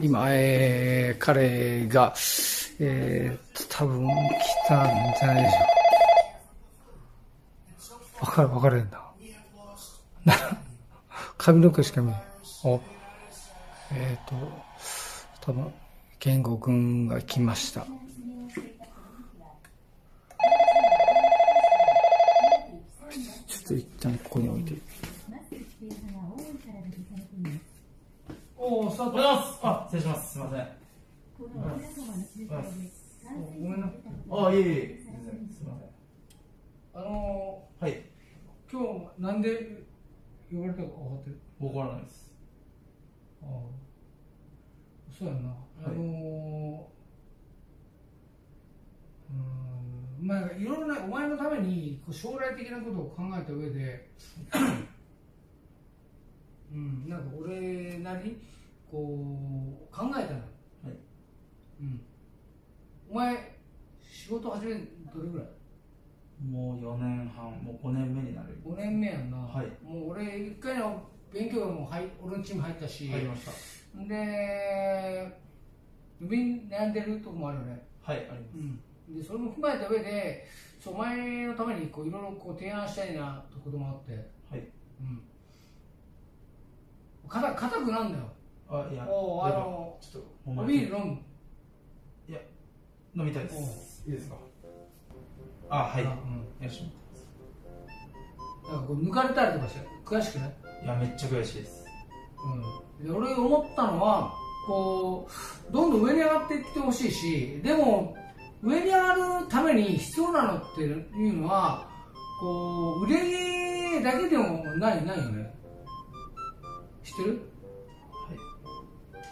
今、彼が、多分来たんじゃないでしょう。分かれんな。髪の毛しか見えない。多分、健吾くんが来ました。ちょっと一旦ここに置いて。おはようございます。あ、失礼します。すみません。ごめんな。あ、いえいえ。すみません。はい。今日なんで呼ばれたか分かってる？分からないです。ああ、そうやな。まあいろいろなお前のために将来的なことを考えた上で、なんか俺なりにこう考えたの。はい。お前仕事始めどれぐらい？もう4年半、もう5年目になる。5年目やんな。はい。もう俺一回の勉強も俺のチーム入ったし、入りました。で、悩んでるとこもあるよね。はい、あります。で、それも踏まえた上で、お前のためにこういろいろこう提案したいなとこともあって。はい。硬くなんだよ。あ、いや。ちょっとビール飲む。いや、飲みたいです。いいですか。あ、はい。よし。なんかこう抜かれたりとかして悔しくない？いや、めっちゃ悔しいです。で、俺思ったのは、こうどんどん上に上がっていってほしいし、でも上に上がるために必要なのっていうのは、こう売り上げだけでもないよね。知ってる？は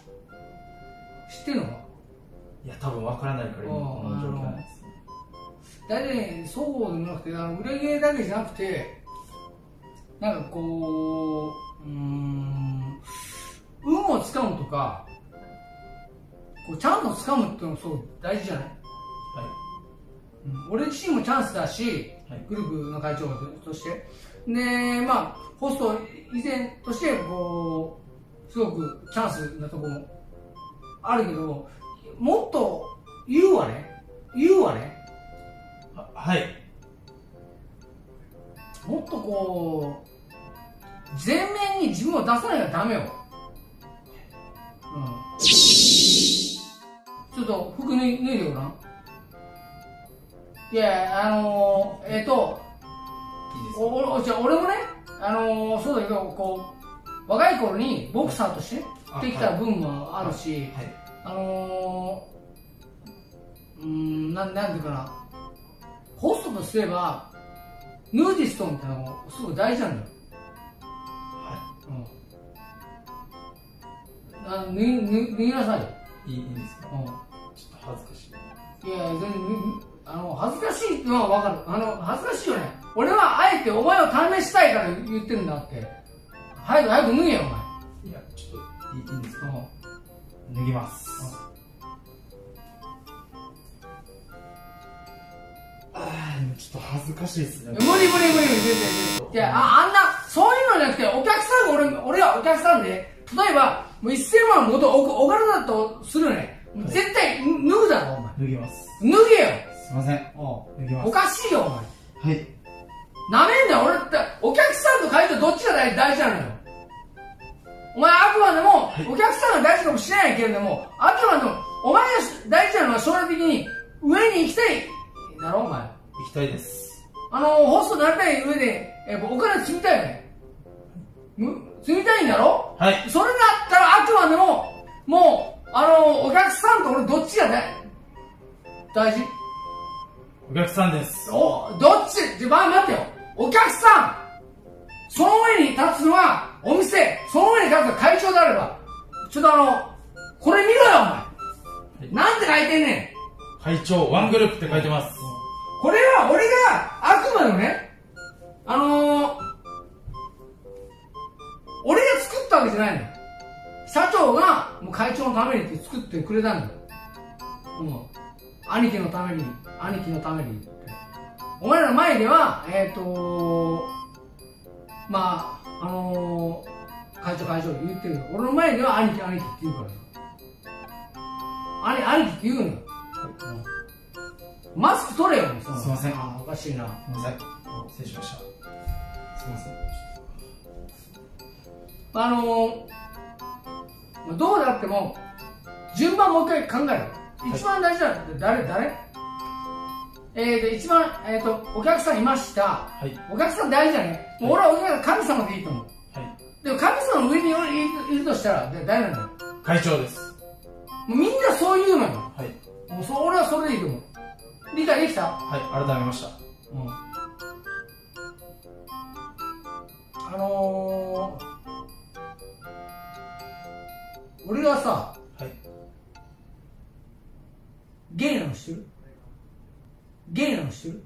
い。知ってるのか？いや、多分わからないから今この状況です。大体そうでもなくて、売り上げだけじゃなくて、なんかこう、運をつかむとか、こうチャンスをつかむっていうのもすごい大事じゃない？はい。俺自身もチャンスだし、グループの会長として。で、まあ、ホスト以前として、こう、すごくチャンスなとこもあるけど、もっと言うわね。はい。もっとこう、前面に自分を出さないとダメよ。ちょっと服脱いでごらん。いや、俺もね、そうだけど、こう、若い頃にボクサーとしてできた分もあるし、なんていうかな、ホストとすれば、ヌーディストみたいなのがすごい大事なんだよ。脱ぎなさい。いいんですか？ちょっと恥ずかしい。いや、全然恥ずかしいのはわかる。恥ずかしいよね。俺はあえてお前を試したいから言ってるんだって。早く脱げよ、お前。いや、ちょっといいんですか？脱ぎます。ちょっと恥ずかしいですね。無理。いや、そういうのじゃなくて、お客さんが俺はお客さんで、例えば、もう1000万のことをお金だとするよね。絶対脱ぐだろ、お前。脱ぎます。脱げよ。すいません。脱ぎます。おかしいよ、お前。はい。なめんなよ、俺って、お客さんと会長どっちが大事なのよ。お前、あくまでも、お客さんが大事かもしれないけれども、あくまでも、お前が大事なのは将来的に、上に行きたいだろ、お前。行きたいです。ホストになりたい上で、お金積みたいよね。住みたいんだろ？はい。それだったらあくまでも、もう、お客さんと俺どっちがね、大事？お客さんです。どっち？待ってよ。お客さん！その上に立つのは、お店、その上に立つのは会長であれば。ちょっとこれ見ろよ、お前。なんて書いてんねん。会長、ワングループって書いてます。これは俺が、あくまでもね、俺が作ったわけじゃないの。社長がもう会長のためにって作ってくれたんだよ。兄貴のためにって。お前らの前では、まあ、会長会長って言ってるの。俺の前では兄貴兄貴って言うからさ、兄貴って言うのよ。マスク取れよ。すいません。おかしいな。失礼しました。すいません。どうだっても順番もう一回考える。一番大事なのって誰一番、お客さんいました、はい、お客さん大事だね、もう俺はお客さん神様でいいと思う、はい、でも神様の上にいるとしたら、誰なんだよ、会長です、もうみんなそう言うのよ、はい、もう俺はそれでいいと思う、理解できた、はい、改めました、うん、俺がさ、はい、ゲイなの知ってる？ゲイなの知ってる？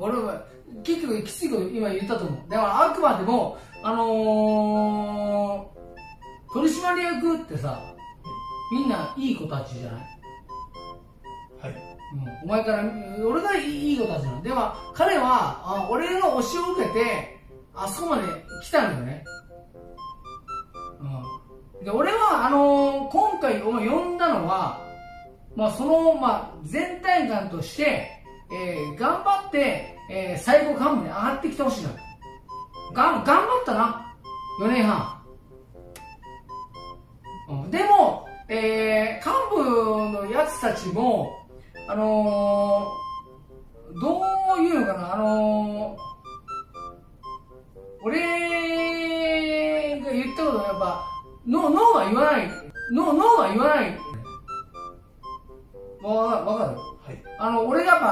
俺は結局きついこと今言ったと思う。だからあくまでも取締役ってさ、みんないい子たちじゃない？はい。お前から俺がいい子たちなの。では彼は俺の推しを受けて。あそこまで来たんだよね、うん、で俺は今回お前呼んだのは、まあ、全体感として、頑張って、最高幹部に上がってきてほしいな。頑張ったな4年半、うん、でも、幹部のやつたちもどういうのかな、俺が言ったことはやっぱノーは言わない、ノーは言わない、わかる、はい、俺がやっぱ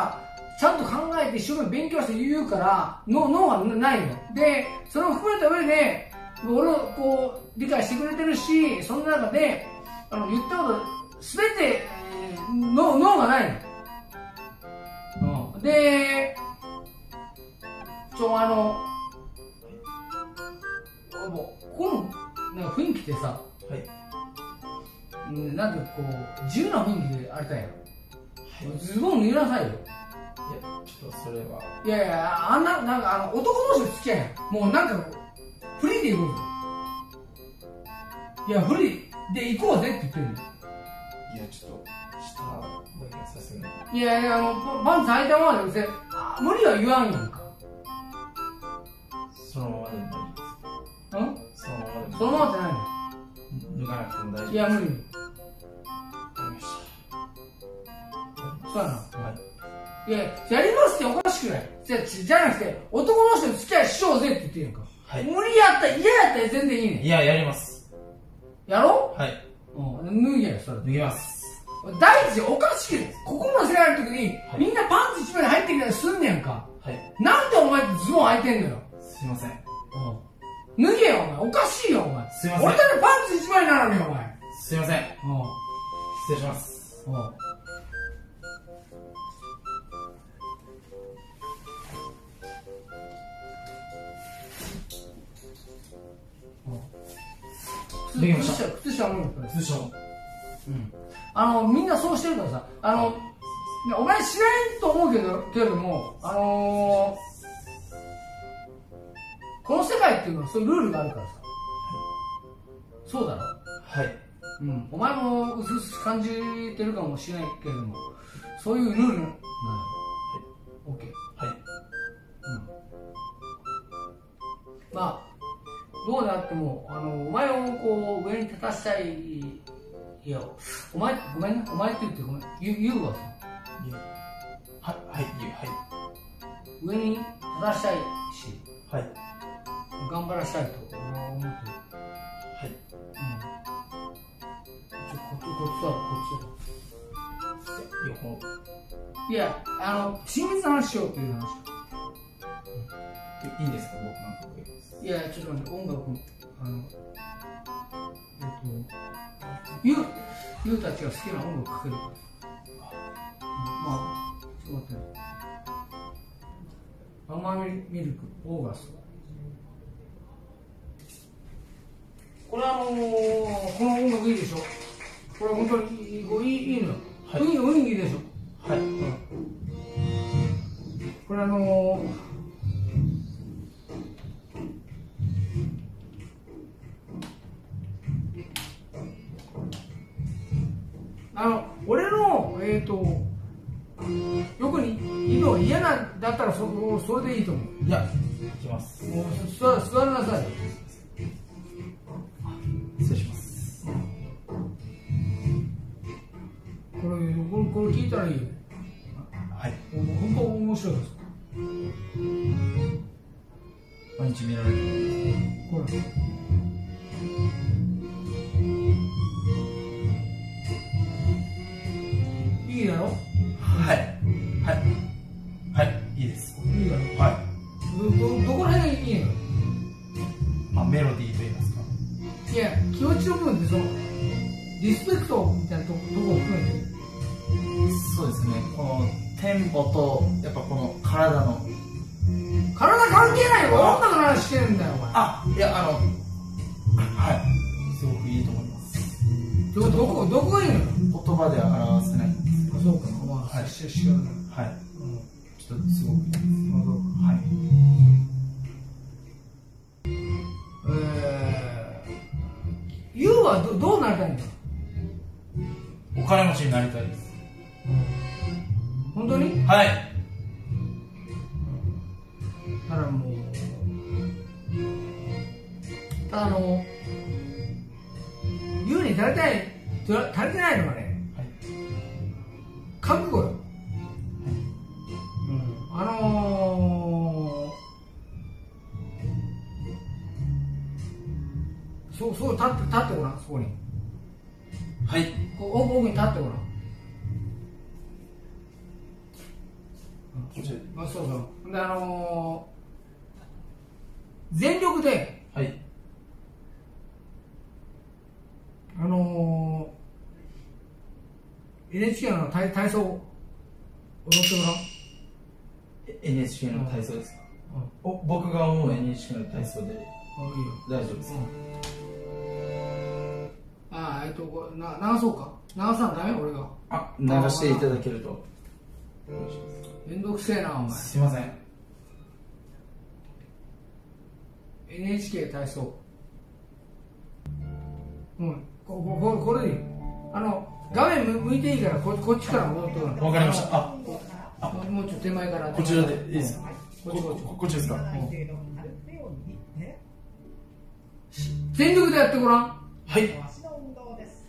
ちゃんと考えて一生懸命勉強して言うからノーはないので、それを含めた上で俺をこう理解してくれてるし、その中で言ったこと全てノーがないの、うん、でこのなんか雰囲気ってさ、はい、なんかこう自由な雰囲気でありたいよ、はい、ズボン脱ぎなさいよ。いやちょっとそれは、いやいや、あんな、なんか男同士の付き合いやん、もうなんかフリーで行こうぜ、いやフリーで行こうぜって言ってるの。いやちょっと下だけさせない。いやいや、パンツ履いたままで別に無理は言わんやんか、そのままで無理、うん、そのままじゃないの、脱がなくても大丈夫。いや無理、そうやな、はい、いややりますっておかしくない、じゃなくて男の人と付き合いしようぜって言ってるのか、はい、無理やったら嫌やったら全然いいね。いややります、やろ、はい、うん、脱ぎやよ、それ脱ぎます。大事おかしくない、ここの世代の時に、はい、みんなパンツ一枚入ってきたりすんねんか、はい、なんでお前ってズボン開いてんのよ。すいません、うん脱げよ、お前おかしいよ、お前すいません、俺たちパンツ1枚なのに、お前すいません、失礼します。できました。靴下も靴下も、うん、みんなそうしてるからさ、お前しないと思うけれども、この世界っていうのはそういうルールがあるからさ、はい、そうだろ、はい、うん、お前もうすうす感じてるかもしれないけれども、そういうルールなのよ、はい、OK、はい、うん、まあどうであってもお前をこう上に立たしたい、いやお前ごめんね、お前って言ってごめん、言うわ、はいはいはい、上に立たしたいし、はい、頑張らしたいと思ってる。はい。うん。こっちだ。いや、親密な話しようっていう話。いいんですか、僕なんか。いや、ちょっと待って、音楽ゆうたちが好きな音楽かけるから。まあ、ちょっと待って。ママミルク、オーガスト。これこの音楽いいでしょ。これ本当にいいのよ、雰囲気いいでしょ。はい、これ俺のよくにいいの嫌なんだったらそれでいいと思う。いや、いきます。もう座りなさい。失礼します。これ聞いたらいいよ。はい、本当面白いです。毎日見られるほらいいだろ。はいはいはい、いいです。いいだろ。はい。どこら辺がいいの？まあ、メロディーと言いますか。いや、気持ちの部分でそのリスペクトみたいなとこを含めて。そうですね、このテンポとやっぱこの体の関係ないよ。音楽の話してるんだよお前。あ、いやはいすごくいいと思います。どこがいいの？言葉では表せないんですけど。そうかな。まあ、はい、違うな。はい、ちょっとすごくいいです。はい。YOU はどうなりたいんだ？お金持ちになりたいです。本当に？はい。ただもうYOU に足りてないのがね、覚悟よ。そう立ってごらん、そこに。はい。奥に立ってごらん。そうで、全力で、はい、NHK の体操踊ってもらう。NHK の体操ですか？僕が思う NHK の体操で大丈夫ですか？ああ、流そうか。流さんダメ俺が。あ、流していただけると。めんどくせえなお前。すいません。NHK 体操。うん、これでいい。画面向いていいからこっちから戻ってくる。わかりました。あ、もうちょっと手前から。こちらでいいですか？こっちですか？全力でやってごらん。はい。足の運動です。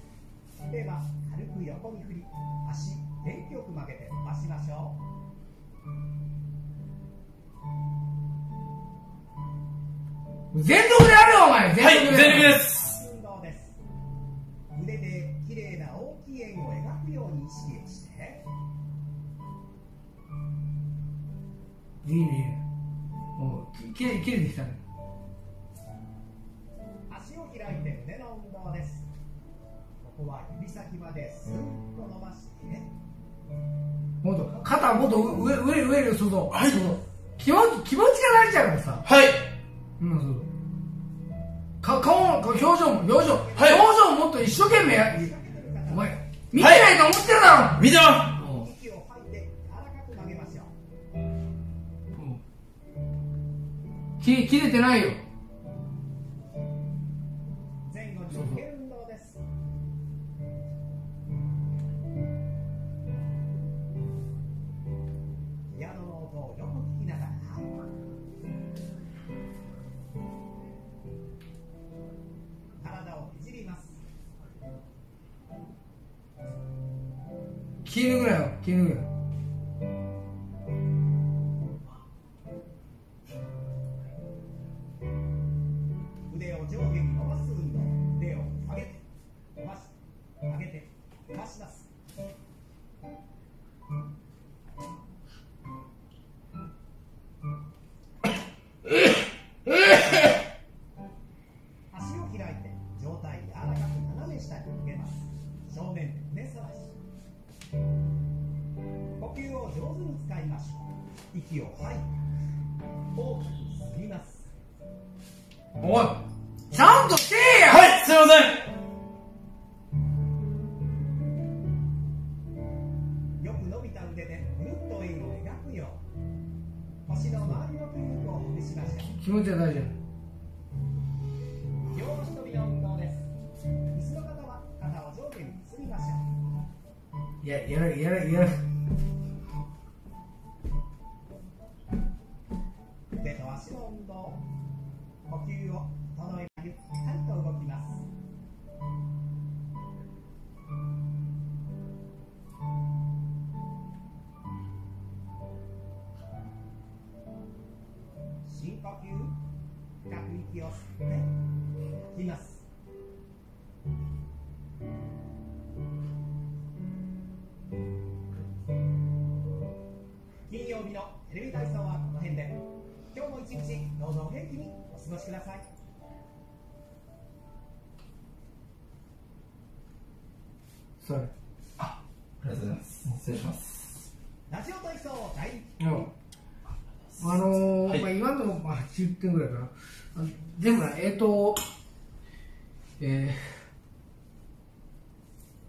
手は軽く横に振り、足元気よく曲げて伸ばしましょう。全力でやるよお前。はい、全力です。いいね。もうきれいにきたね。足を開いて腕の運動です。ここは指先まですっと伸ばしてね。もっと肩もっと上にするぞ。はい。気持ちが慣れちゃうからさ。はい。うん、そう。表情、はい、表情もっと一生懸命や。お前見てないと思ってるだろ。見てます。切れてないよ。前後に曲げる運動です。ピアノの音をよく聞きながら。体をいじります。切るぐらいよ、切るぐらい。上下に伸ばす運動。腕を上げて伸ばして上げて伸ばします。足を開いて上体柔らかく斜め下に向けます。正面で胸さらし、呼吸を上手に使いましょう。息を吐いて大きく吸います。おい、ちゃんとしてーや。はい、すいません。じゃないじゃん。両足跳びの運動です。後ろ方は肩を上下に結びましょう。いや、やらない、やらない、やらない。腕と足の運動、呼吸を整え、ゆったりと動きます。深呼吸、深く息を吸って吐きます。金曜日のテレビ体操はこの辺で。今日も一日どうぞお元気にお過ごしください。あ、ありがとうございます。失礼します。ラジオ体操第1回。今の80点ぐらいかな。でもね、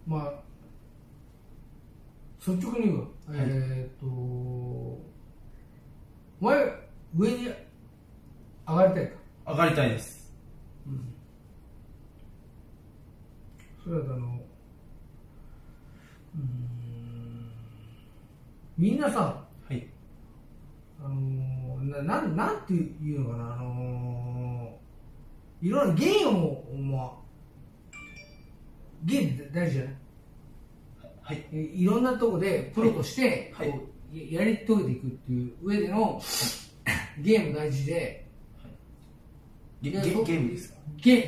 まあ率直に言う、前上に上がりたいか。上がりたいです。うん。それはみんなさ、はい、なんていうのかな、いろんな芸を、芸って大事じゃない、はい、いろんなとこでプロとして、はい、こうやり遂げていくっていう上での、はい、芸も大事で、はい、ゲームですか、芸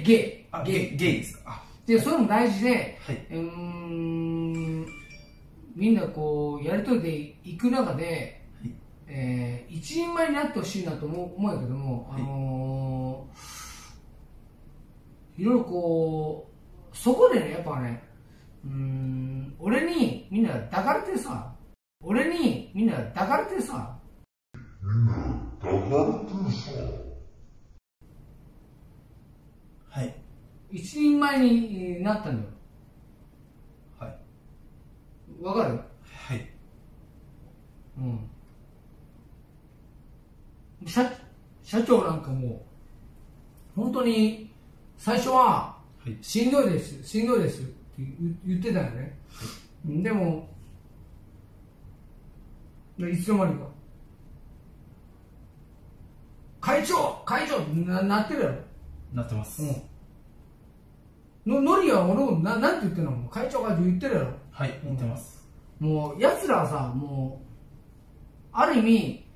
ですか、でそれも大事で、はい、みんなこうやりとりでいく中で、はい、一人前になってほしいなと思うけども、はい、いろいろこうそこでね、やっぱね、俺にみんな抱かれてさ、俺にみんな抱かれてさ、みんな抱かれてさ、はい、一人前になったんだよ。わかる？はい。うん。社長なんかもう、本当に、最初は、しんどいです、しんどいですって言ってたよね。はい、でも、いつの間にか、会長なってるやろ。なってます。うん、ノリは俺も、なんて言ってんの？会長言ってるやろ。はい、言ってます。もう、奴らはさ、もう、ある意味、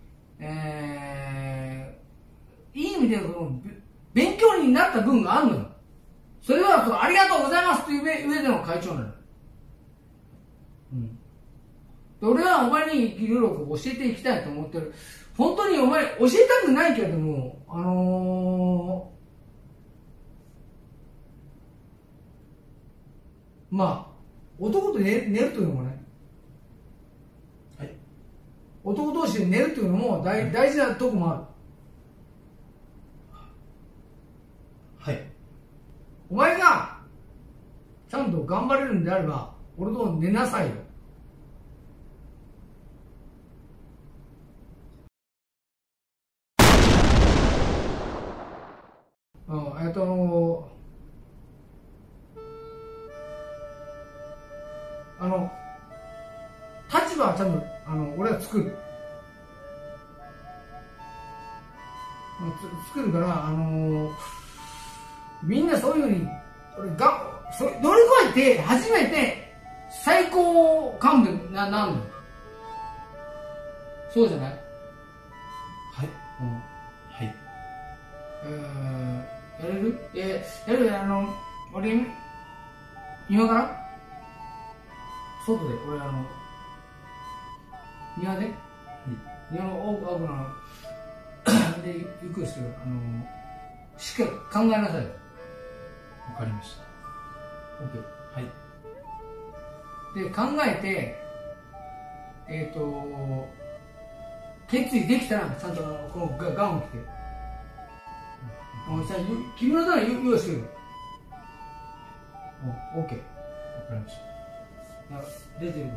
いい意味で、勉強になった分があるのよ。それは、ありがとうございますという上での会長なのよ。うん。で、俺はお前にいろいろ教えていきたいと思ってる。本当にお前、教えたくないけれども、まあ、男と寝るというのもね、はい、男同士で寝るというのも大事なとこもある。はい、お前がちゃんと頑張れるんであれば俺と寝なさいよ。うん、立場はちゃんと俺は作るから、みんなそういうふうに俺が乗り越えて初めて最高幹部になるの。そうじゃない？はい、うん、はい、やれる俺今から外で、俺庭で、庭の奥ので行くんですけど、しっかり考えなさい。わかりました。OK。はい。で、考えて、決意できたら、ちゃんとこのガウン着て。君のために用意してるよ。OK。わかりました。出てる。はい。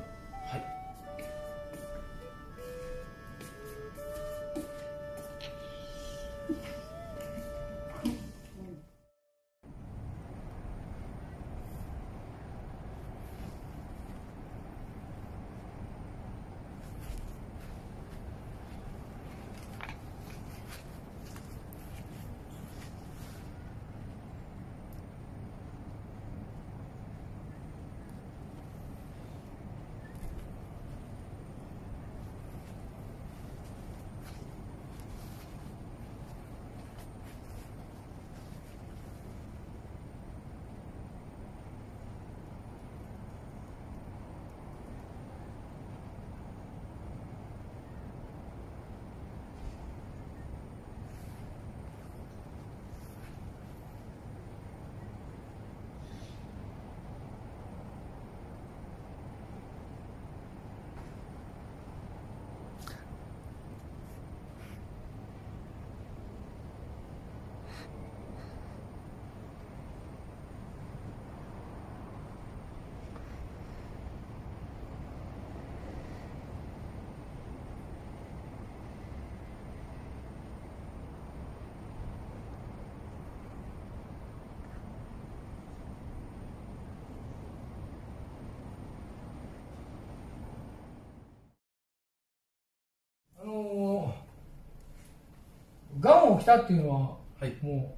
も来たっていうのは、はい、も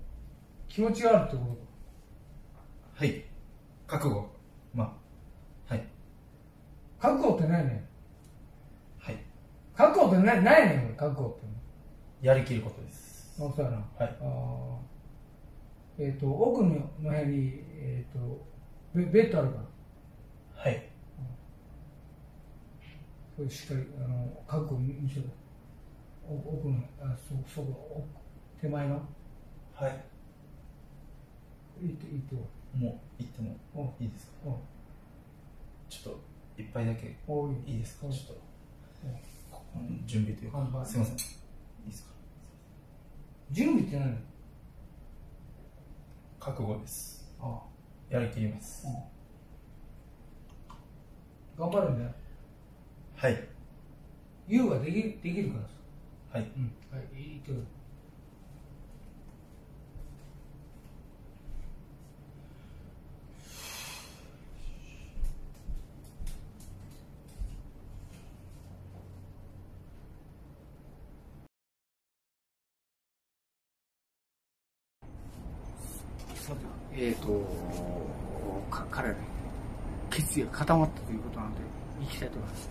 う気持ちがあるってこと。はい、覚悟、まあ、はい、覚悟ってないね。はい、覚悟ってないね。覚悟ってやりきることです。あ、そうやな。はい。奥の部屋に、ベッドあるから。はい、これしっかり覚悟見せろ。奥の、あ、そこ、手前の。はい、行ってもう行ってもいいですか。ちょっと一杯だけいいですか。ちょっと準備というか、すいません、いいですか。準備って何？覚悟です。やりきります。頑張るんだよ。はい、優はできるからさ。はい、はい、いいと。彼の決意が固まったということなので、行きたいと思います。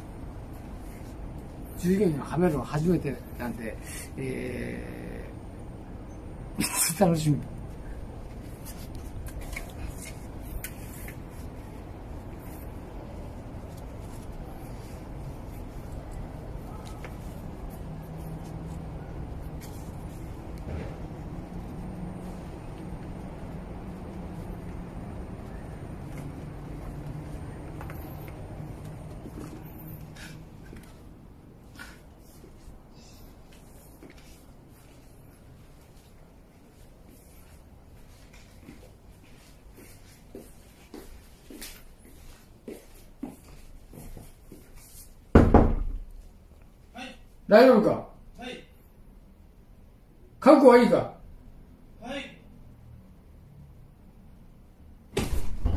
従業員をはめるのは初めてなんで、楽しみ。大丈夫か。はい。覚悟はいいか。はい。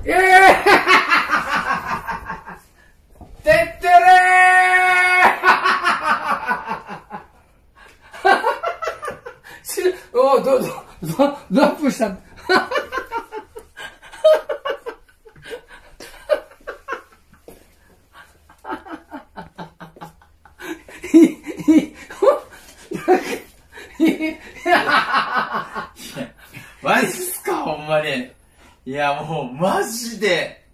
ええ。てってれー。し、お、ドアップした。マジっすか、ほんまに。いや、もう、マジで。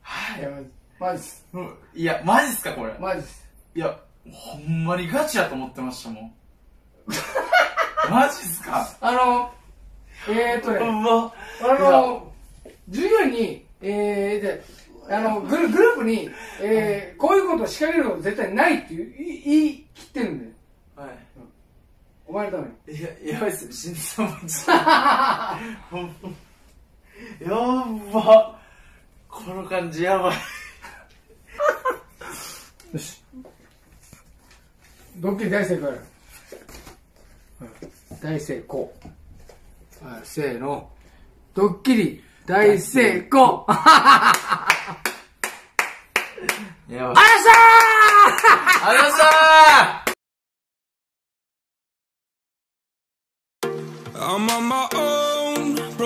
はい、マジっす。いや、マジっすか、これ。マジっす。いや、ほんまにガチやと思ってましたもん。マジっすか。従業員に、グループに、こういうことを仕掛けること絶対ないって言い切ってるんだよ。はい。お前のために。いや、やばいっすよ、死んでたもんじゃん。やば、この感じやばい。よし、ドッキリ大成功や。大成功。せーの、ドッキリ大成功。やばい。ありがとうございました。ありがとうございました。I'm on my own,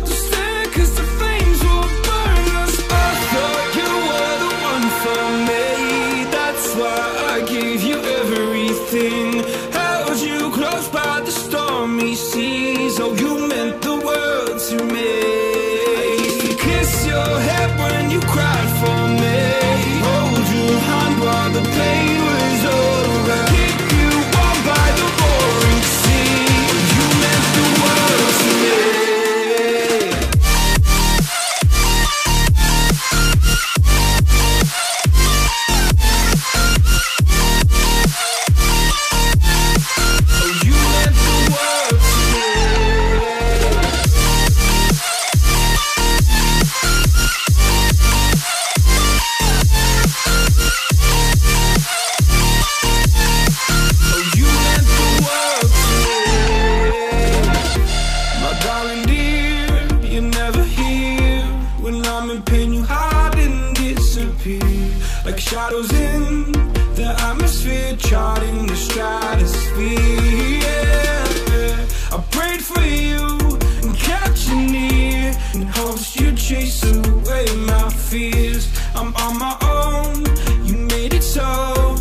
Just stare, cause the flames will burn us. I thought you were the one for me. I gave you everything, held you close by the stormy seas. Oh, you meant the world to me. I used to kiss your head when you cried for me. Hold your hand while the pain was over. Kick you on by the roaring sea. You meant the world to me. Shadows in the atmosphere, charting the stratosphere. I prayed for you and kept you near, in hopes you'd chase away my fears. I'm on my own, you made it so.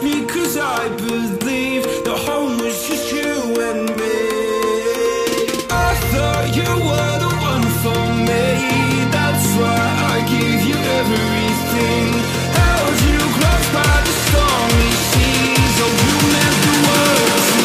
Because I believe the home was just you and me. I thought you were the one for me. That's why I gave you everything. Held you close by the stormy seas. Oh, you meant the world to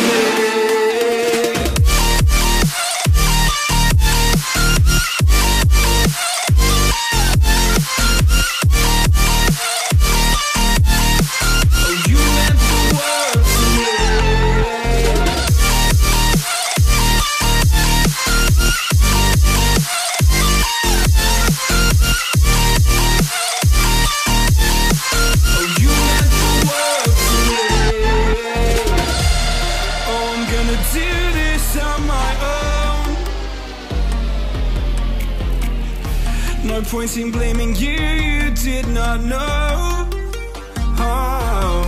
No point in blaming you, you did not know how.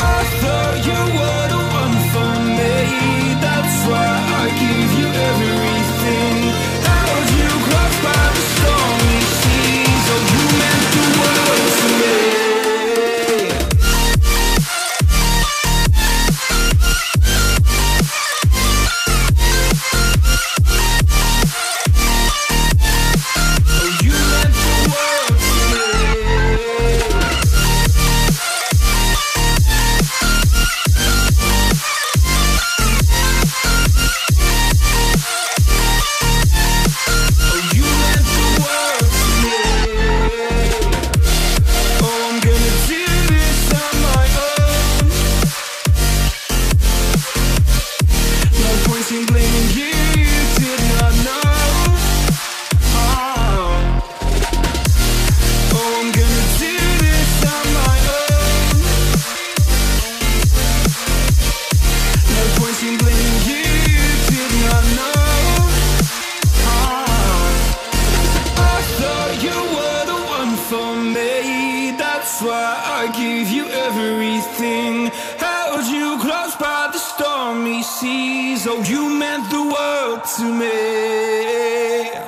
I thought you were the one for me. That's why I gave you everything. Held you close by the stormy seas. Oh, you meant the world to me. That's why I gave you everything. Held you close by the stormy seas. Oh, you meant the world to me.